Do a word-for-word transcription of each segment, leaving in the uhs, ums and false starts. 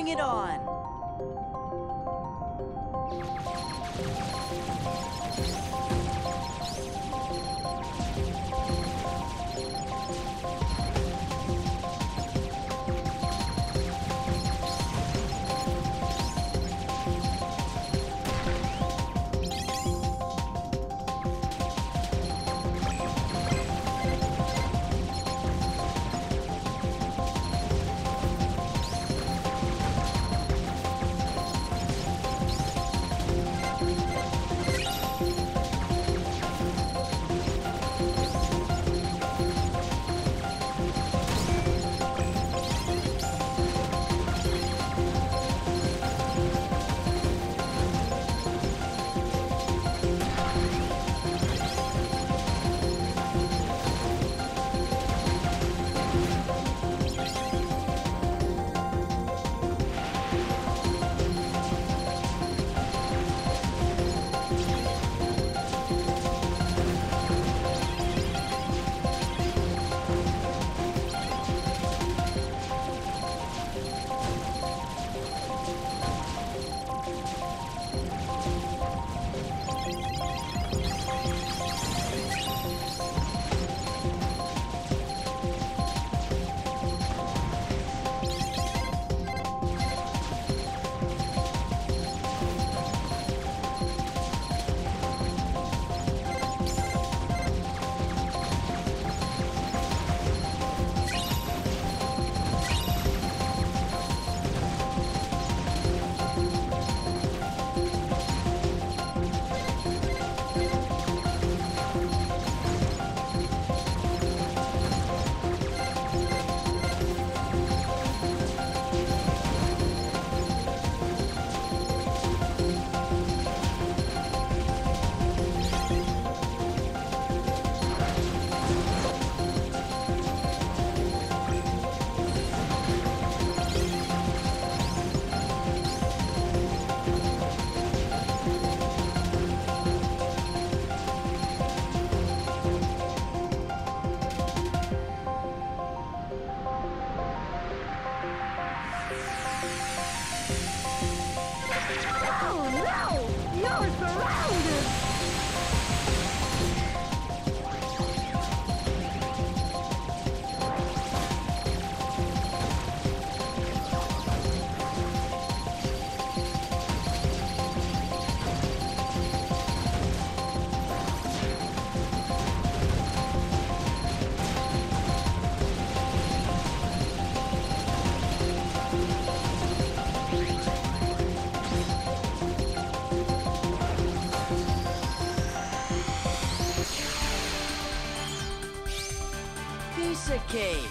Bring it on. Cave.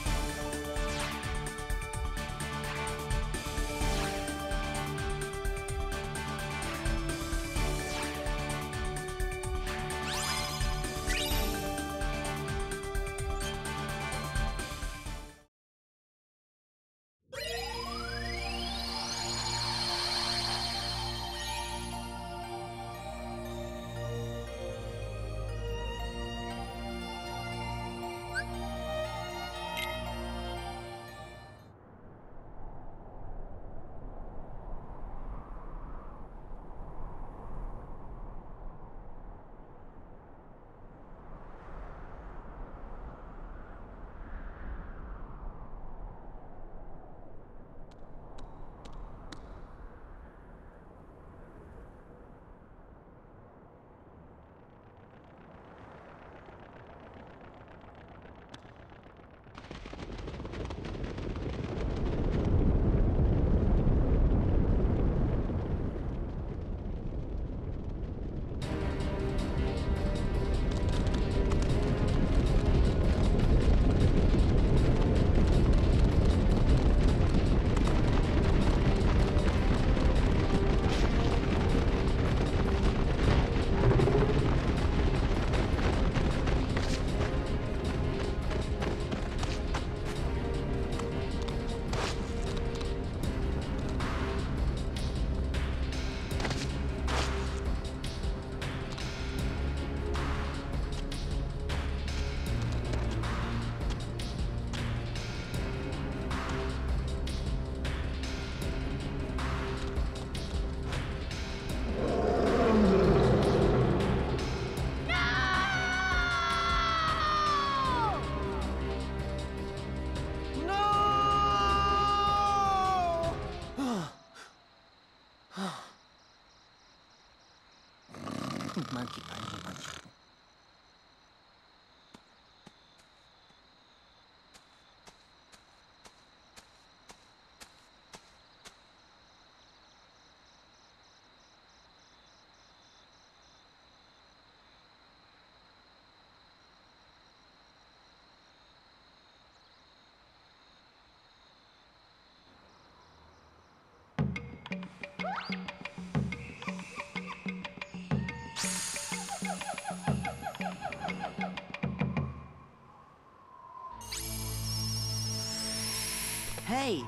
Hey,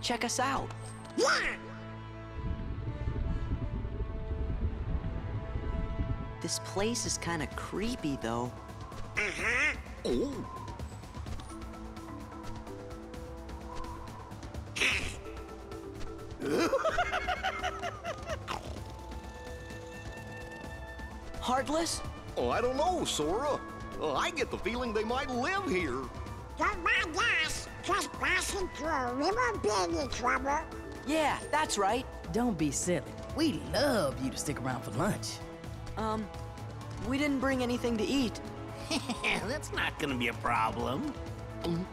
check us out. This place is kind of creepy, though. Uh-huh. Ooh. Heartless? Oh, I don't know, Sora. Oh, I get the feeling they might live here. You're my guess. Just passing through a river being in trouble. Yeah, that's right. Don't be silly. We'd love you to stick around for lunch. Um, we didn't bring anything to eat. That's not gonna be a problem. Um,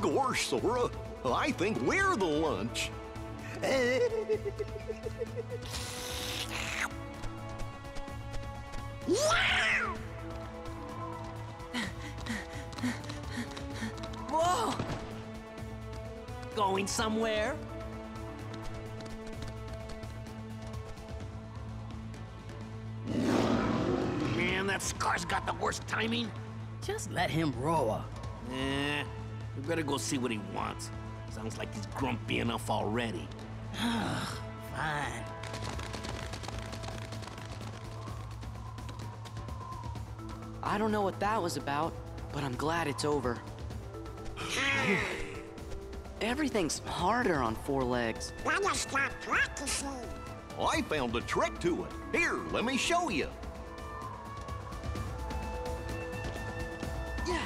gosh, Sora. I think we're the lunch. Yeah! Whoa! Going somewhere? Man, that Scar's got the worst timing. Just let him roar. Eh, we better go see what he wants. Sounds like he's grumpy enough already. Fine. I don't know what that was about, but I'm glad it's over. Everything's harder on four legs. Gotta stop practicing. I found a trick to it. Here, let me show you. Yeah.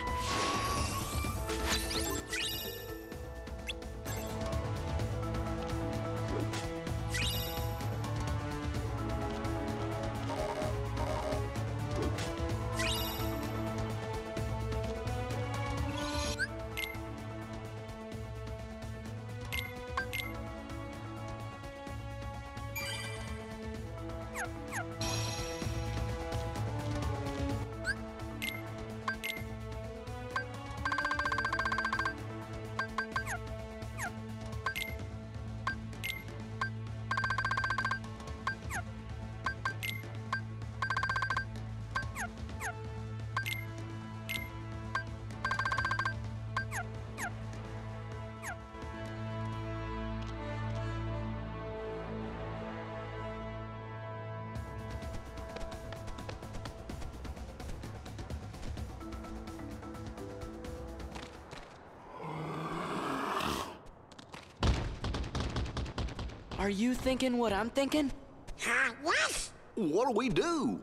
Are you thinking what I'm thinking? Huh, what? What do we do?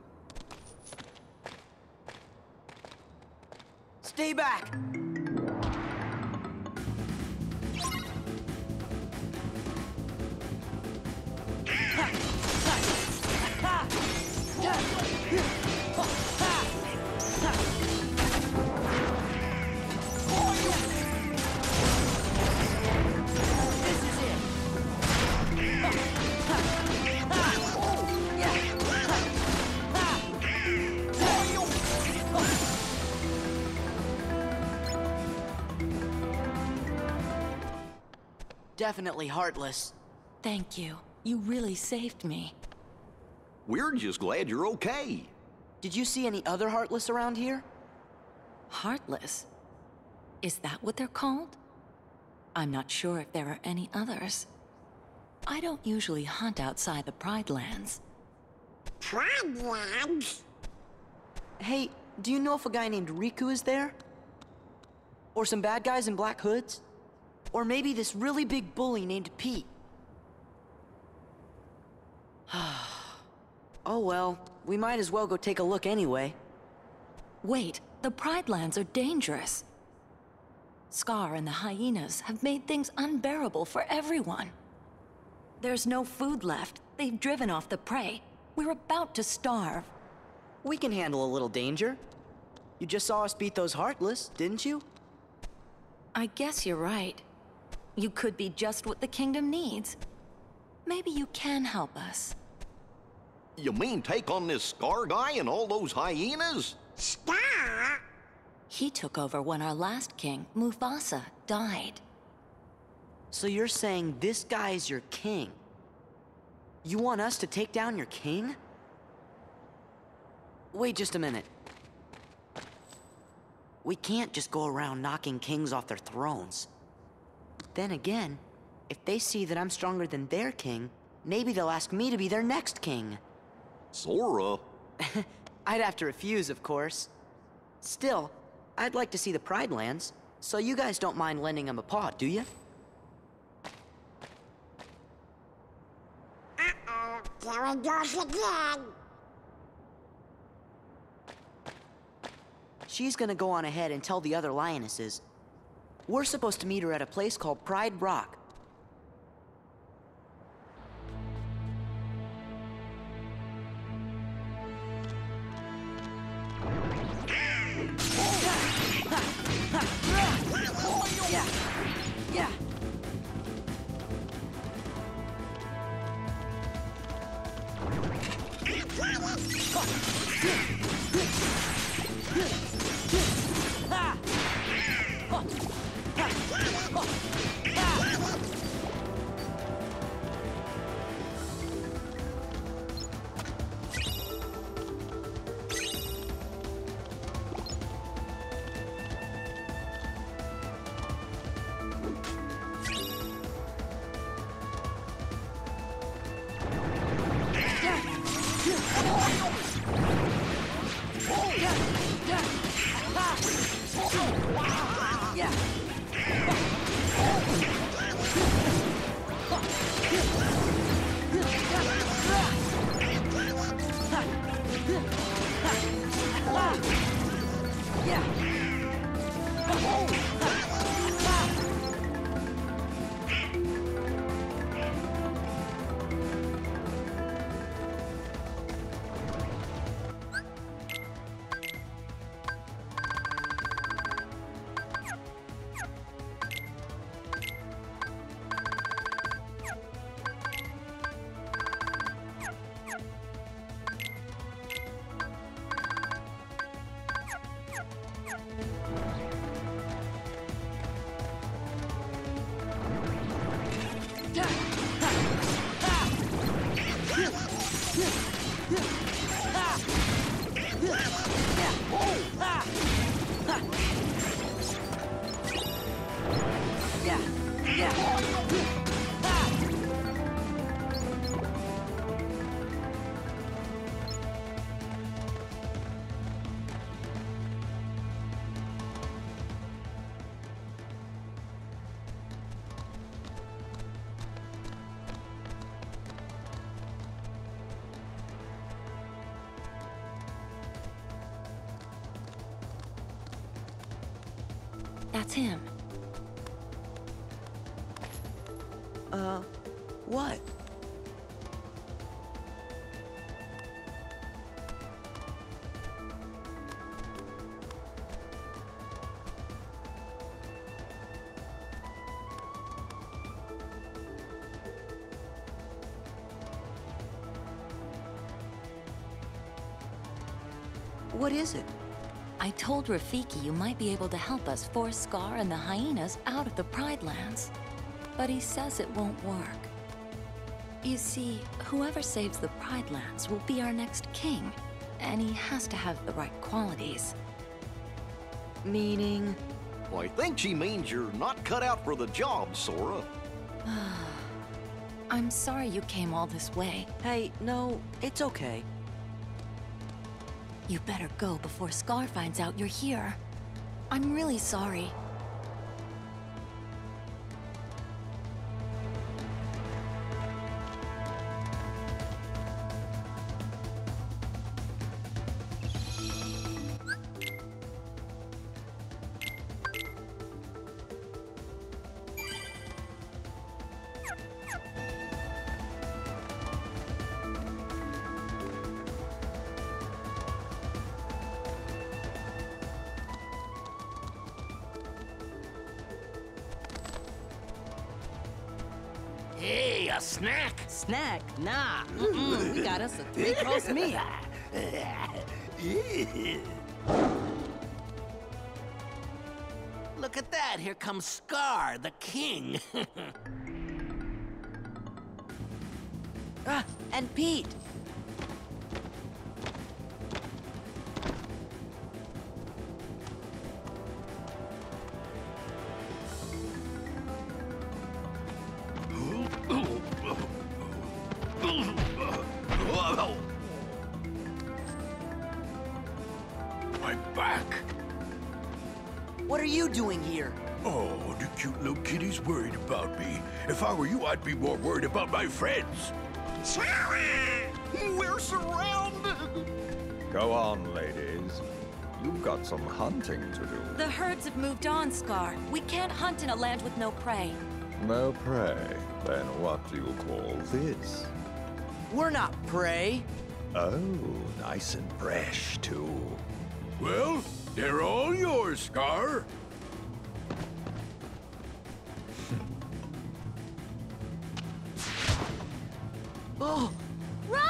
Stay back! Definitely heartless. Thank you. You really saved me. We're just glad you're okay. Did you see any other heartless around here? Heartless? Is that what they're called? I'm not sure if there are any others. I don't usually hunt outside the Pride Lands. Pride Lands? Hey, do you know if a guy named Riku is there? Or some bad guys in black hoods? Or maybe this really big bully named Pete. Oh well, we might as well go take a look anyway. Wait, the Pride Lands are dangerous. Scar and the hyenas have made things unbearable for everyone. There's no food left. They've driven off the prey. We're about to starve. We can handle a little danger. You just saw us beat those Heartless, didn't you? I guess you're right. You could be just what the kingdom needs. Maybe you can help us. You mean take on this Scar guy and all those hyenas? Scar? He took over when our last king, Mufasa, died. So you're saying this guy's your king? You want us to take down your king? Wait just a minute. We can't just go around knocking kings off their thrones. Then again, if they see that I'm stronger than their king, maybe they'll ask me to be their next king. Sora? I'd have to refuse, of course. Still, I'd like to see the Pride Lands, so you guys don't mind lending them a paw, do you? Uh-oh, there it goes again! She's gonna go on ahead and tell the other lionesses. We're supposed to meet her at a place called Pride Rock. Yeah. Yeah. That's him. Uh, what? What is it? I told Rafiki you might be able to help us force Scar and the hyenas out of the Pride Lands, but he says it won't work. You see, whoever saves the Pride Lands will be our next king, and he has to have the right qualities. Meaning? Well, I think she means you're not cut out for the job, Sora. I'm sorry you came all this way. Hey, no, it's okay. You better go before Scar finds out you're here. I'm really sorry. me a snack? Snack? Nah. Mm-mm. We got us a three-course meal. Look at that. Here comes Scar, the king. ah, and Pete. I'd be more worried about my friends. Sorry! We're surrounded! Go on, ladies. You've got some hunting to do. The herds have moved on, Scar. We can't hunt in a land with no prey. No prey? Then what do you call this? We're not prey. Oh, nice and fresh, too. Well, they're all yours, Scar. Oh! Run!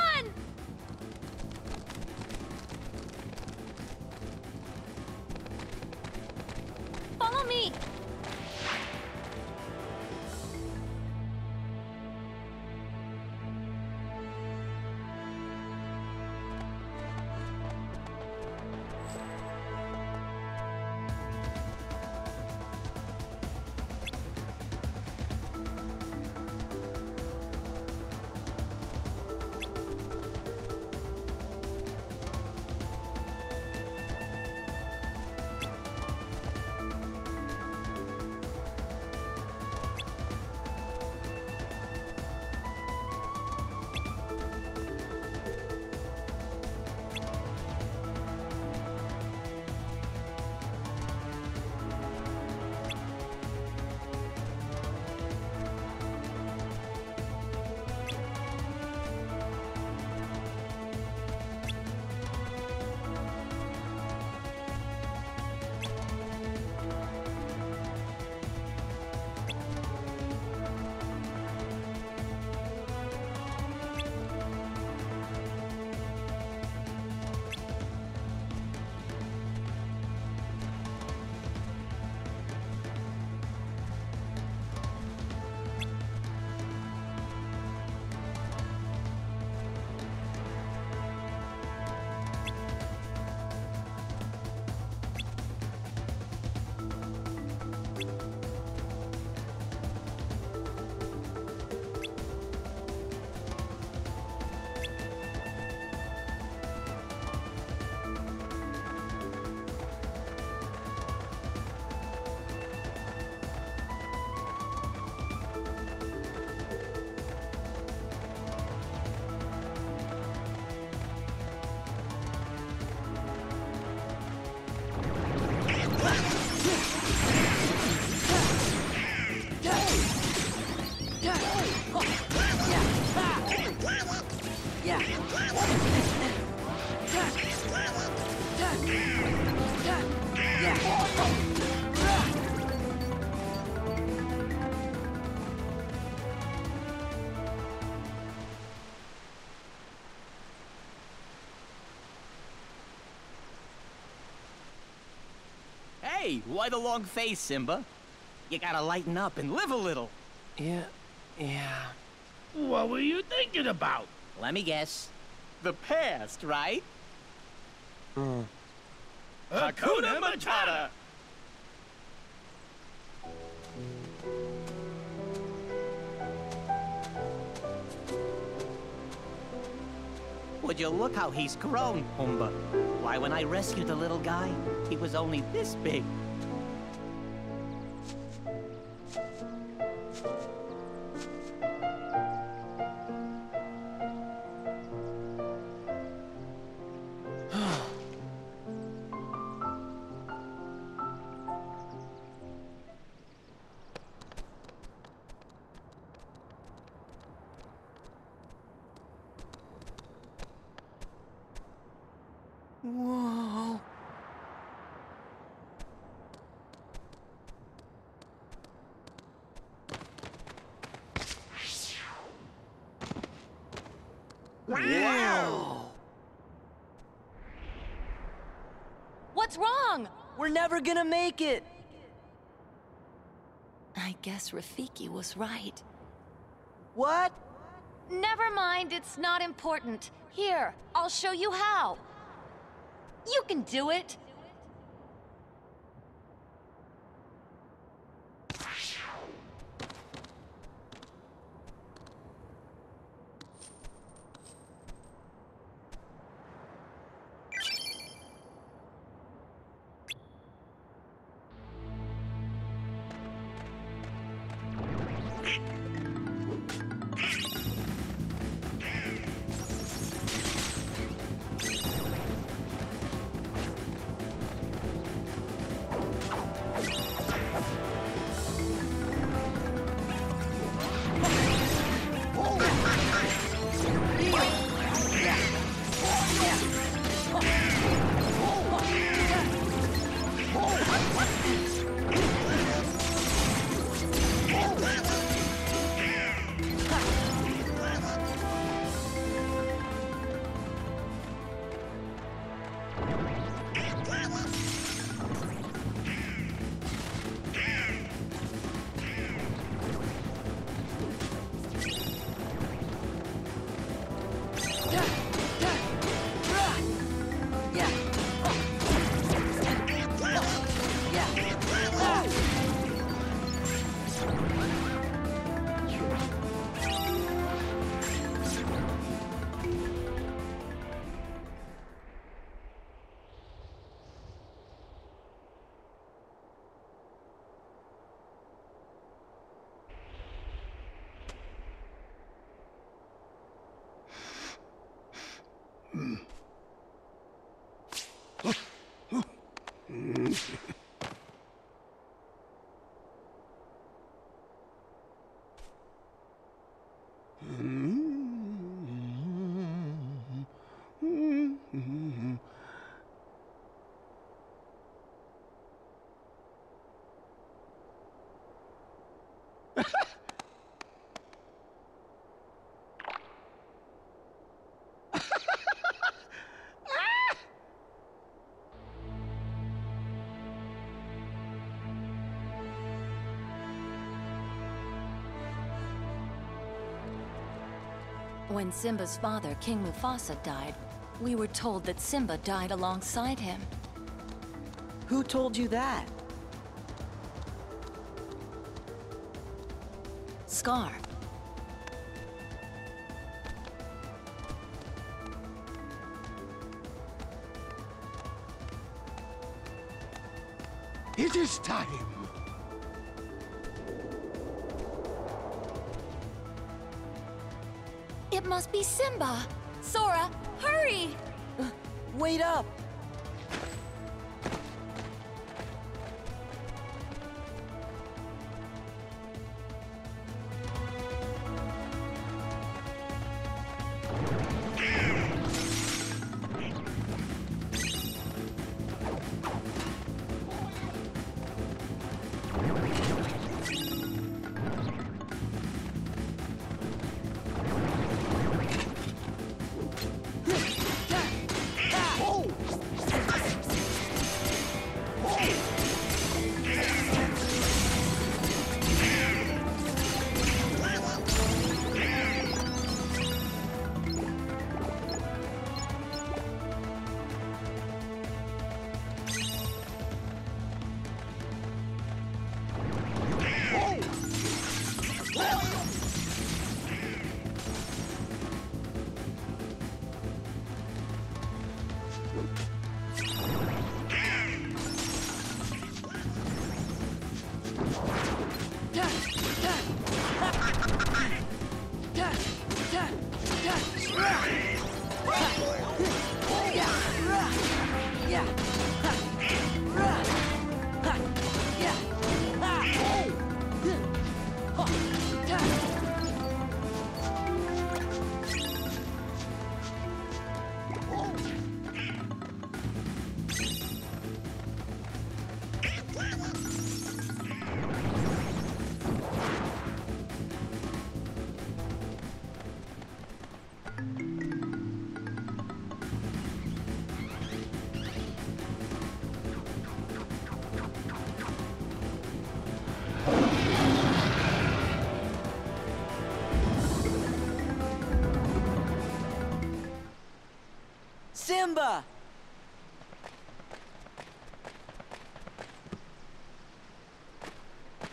Follow me! Hey, why the long face, Simba? You gotta lighten up and live a little. Yeah, yeah. What were you thinking about? Let me guess. The past, right? Mm. Hakuna Matata! Would you look how he's grown, Pumba? Why, when I rescued the little guy, he was only this big. Wow! What's wrong? We're never gonna make it! I guess Rafiki was right. What? Never mind, it's not important. Here, I'll show you how. You can do it! When Simba's father, King Mufasa, died, we were told that Simba died alongside him. Who told you that? Scar. It is time. It must be Simba! Sora, hurry! Uh, wait up! Oh!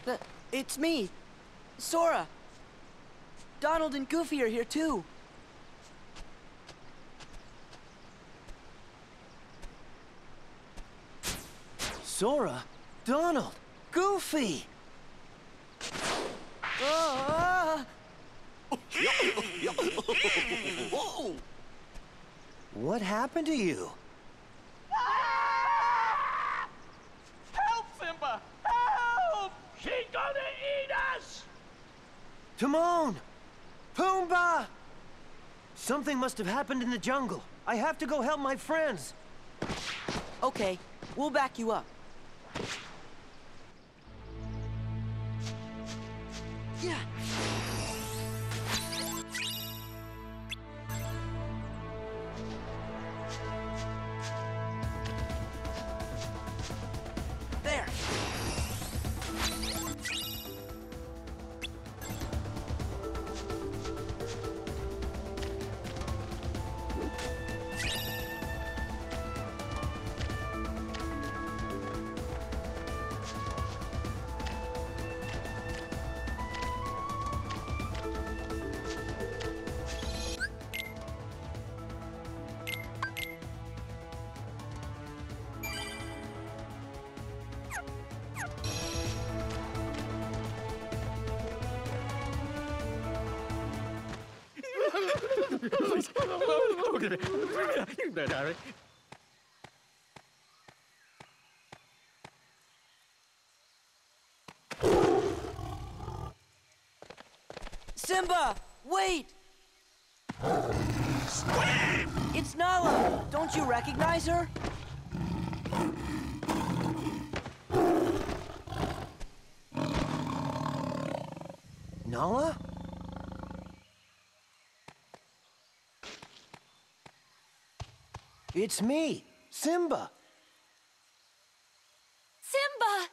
Uh, it's me, Sora. Donald and Goofy are here too. Sora, Donald, Goofy. Uh, what happened to you? Help, Simba! Help! She's gonna eat us! Timon! Pumba! Something must have happened in the jungle. I have to go help my friends. Okay, we'll back you up. Yeah. Simba, wait! It's Nala! Don't you recognize her? Nala? It's me, Simba. Simba!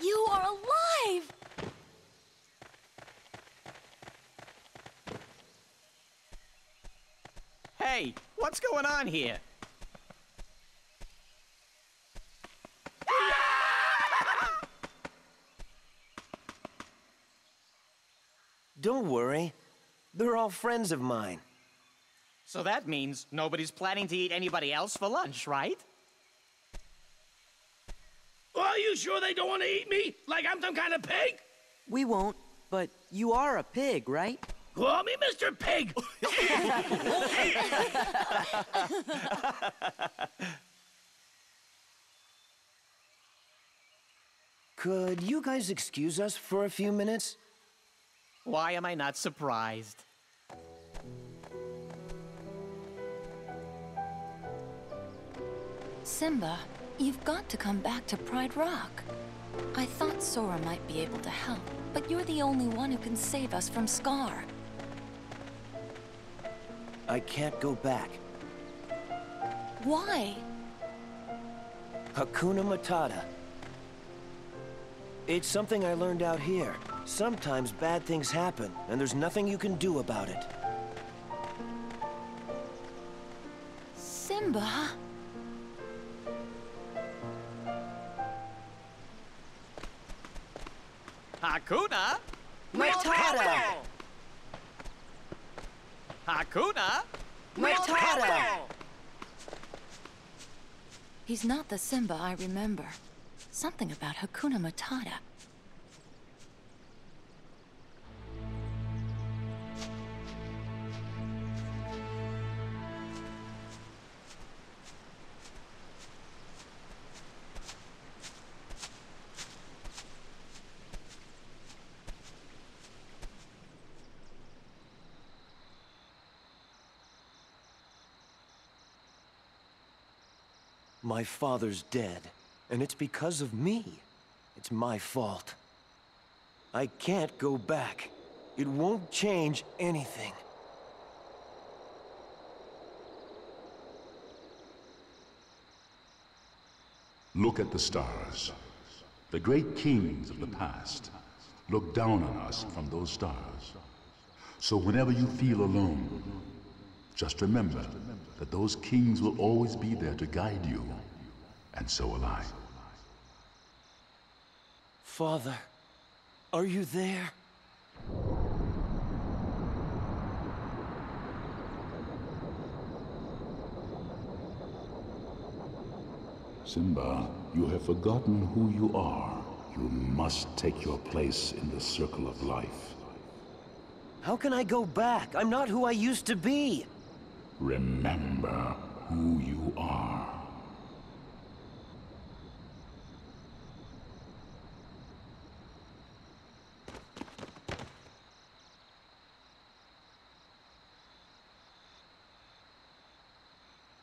You are alive! Hey, what's going on here? Don't worry. They're all friends of mine. So that means nobody's planning to eat anybody else for lunch, right? Are you sure they don't want to eat me? Like I'm some kind of pig? We won't, but you are a pig, right? Call me Mister Pig! Could you guys excuse us for a few minutes? Why am I not surprised? Simba, you've got to come back to Pride Rock. I thought Sora might be able to help, but you're the only one who can save us from Scar. I can't go back. Why? Hakuna Matata. It's something I learned out here. Sometimes bad things happen, and there's nothing you can do about it. Simba... Hakuna Matata! Hakuna Matata! He's not the Simba I remember. Something about Hakuna Matata. My father's dead, and it's because of me. It's my fault. I can't go back. It won't change anything. Look at the stars. The great kings of the past look down on us from those stars. So whenever you feel alone, just remember that those kings will always be there to guide you, and so will I. Father, are you there? Simba, you have forgotten who you are. You must take your place in the circle of life. How can I go back? I'm not who I used to be. Remember who you are.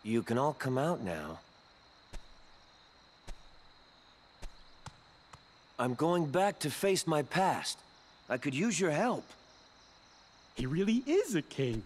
You can all come out now. I'm going back to face my past. I could use your help. He really is a king.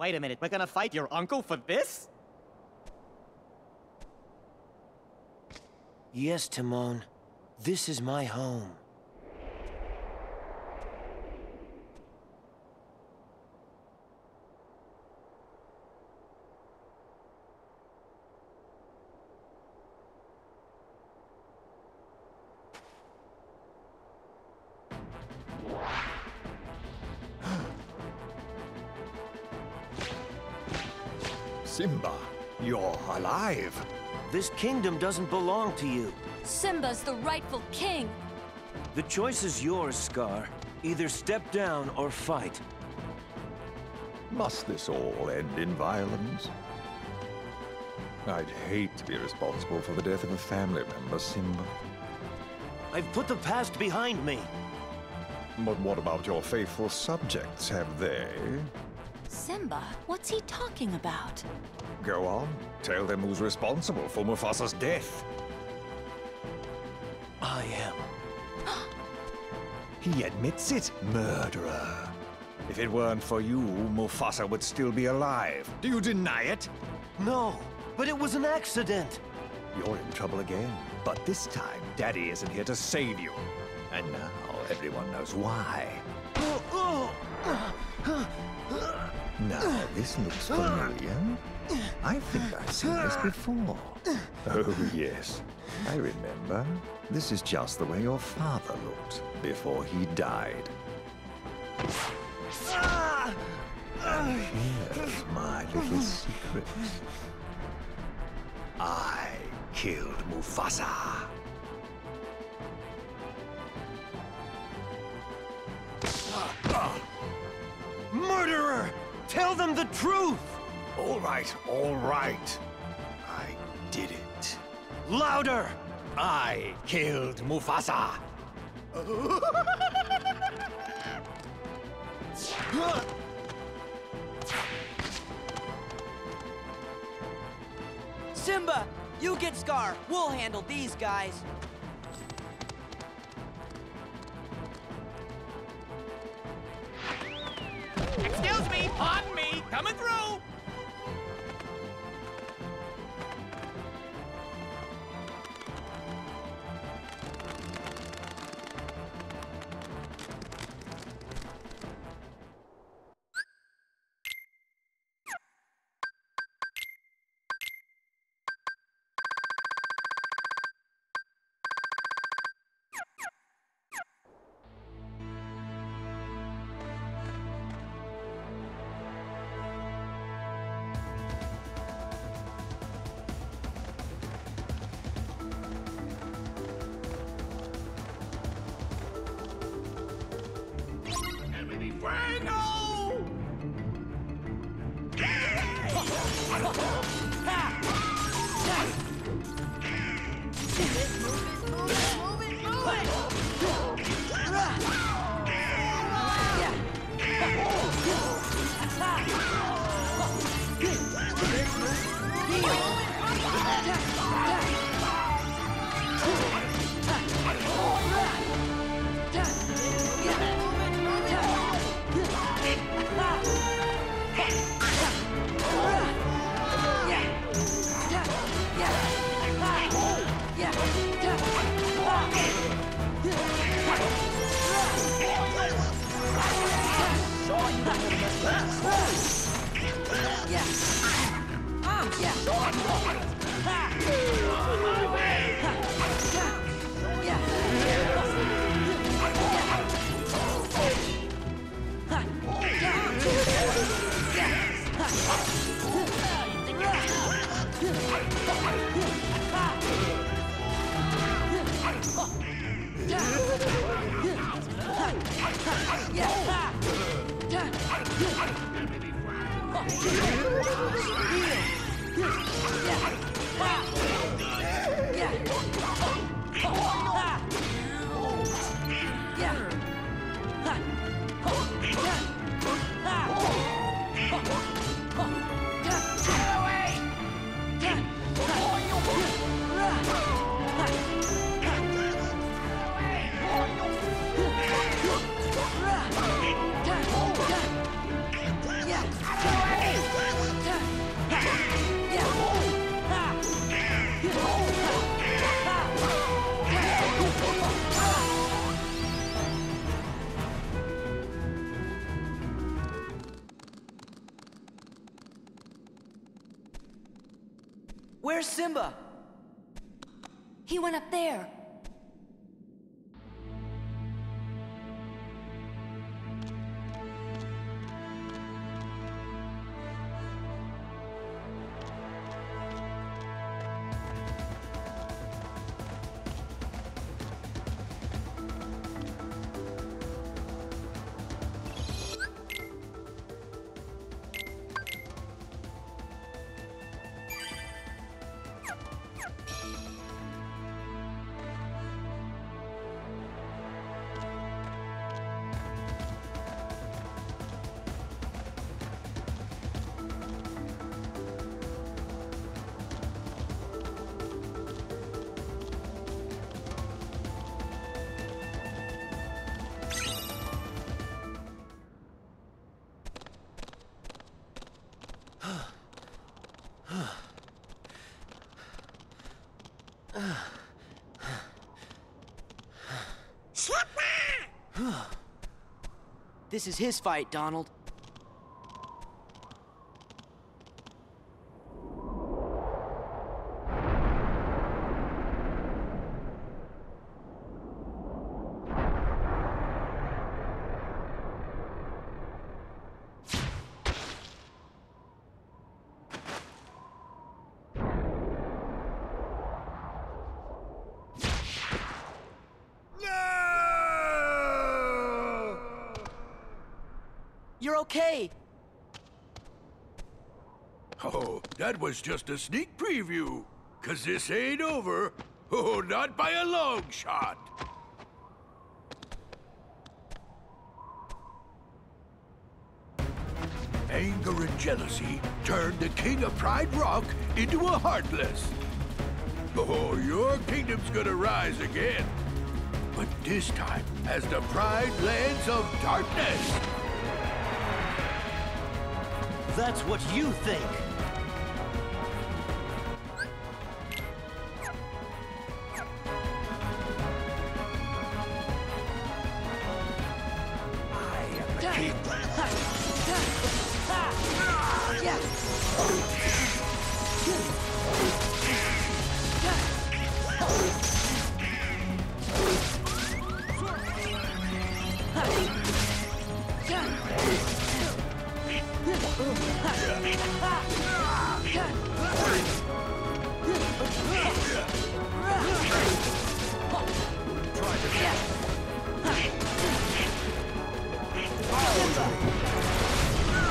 Wait a minute, we're gonna fight your uncle for this? Yes, Timon. This is my home. Simba, you're alive. This kingdom doesn't belong to you. Simba's the rightful king. The choice is yours, Scar. Either step down or fight. Must this all end in violence? I'd hate to be responsible for the death of a family member, Simba. I've put the past behind me. But what about your faithful subjects? Have they? Simba, what's he talking about? Go on. Tell them who's responsible for Mufasa's death. I am. He admits it, murderer. If it weren't for you, Mufasa would still be alive. Do you deny it? No, but it was an accident. You're in trouble again. But this time, Daddy isn't here to save you. And now everyone knows why. Now, this looks familiar. I think I've seen this before. Oh, yes. I remember. This is just the way your father looked before he died. Here's my little secret. I killed Mufasa. Murderer! Tell them the truth! All right, all right. I did it. Louder! I killed Mufasa! Simba, you get Scar. We'll handle these guys. Excuse me, pardon me, coming through! Yeah. Where's Simba? He went up there. This is his fight, Donald. Okay. Oh, that was just a sneak preview, 'cause this ain't over. Oh, not by a long shot. Anger and jealousy turned the king of Pride Rock into a heartless. Oh, your kingdom's gonna rise again. But this time as the Pride Lands of Darkness. That's what you think. I am the king. Try to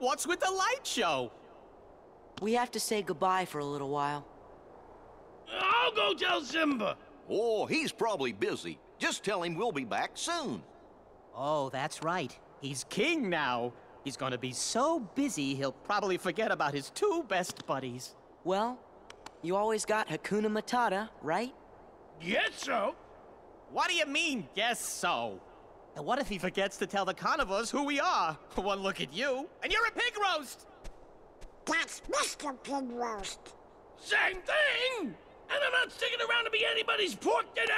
What's with the light show? We have to say goodbye for a little while. I'll go tell Simba. Oh, he's probably busy. Just tell him we'll be back soon. Oh, that's right. He's king now. He's gonna be so busy, he'll probably forget about his two best buddies. Well, you always got Hakuna Matata, right? Guess so. What do you mean, guess so? And what if he forgets to tell the carnivores who we are? One look at you, and you're a pig roast! That's Mister Pig Roast. Same thing! And I'm not sticking around to be anybody's pork dinner!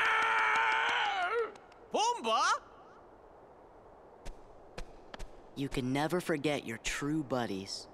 Pumba! You can never forget your true buddies.